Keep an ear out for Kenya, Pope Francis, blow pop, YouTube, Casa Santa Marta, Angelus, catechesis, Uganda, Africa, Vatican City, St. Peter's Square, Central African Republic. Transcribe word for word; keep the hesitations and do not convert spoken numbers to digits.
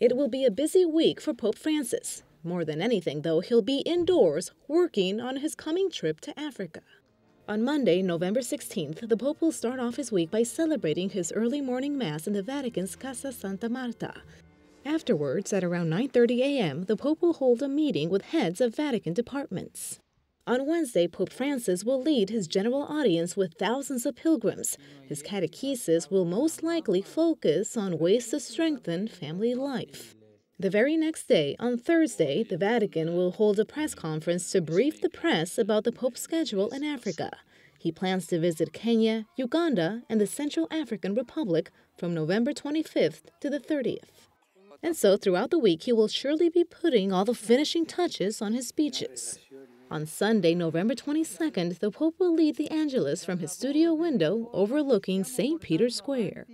It will be a busy week for Pope Francis. More than anything, though, he'll be indoors working on his coming trip to Africa. On Monday, November sixteenth, the Pope will start off his week by celebrating his early morning Mass in the Vatican's Casa Santa Marta. Afterwards, at around nine thirty a m, the Pope will hold a meeting with heads of Vatican departments. On Wednesday, Pope Francis will lead his general audience with thousands of pilgrims. His catechesis will most likely focus on ways to strengthen family life. The very next day, on Thursday, the Vatican will hold a press conference to brief the press about the Pope's schedule in Africa. He plans to visit Kenya, Uganda, and the Central African Republic from November twenty-fifth to the thirtieth. And so, throughout the week, he will surely be putting all the finishing touches on his speeches. On Sunday, November twenty-second, the Pope will lead the Angelus from his studio window overlooking Saint Peter's Square.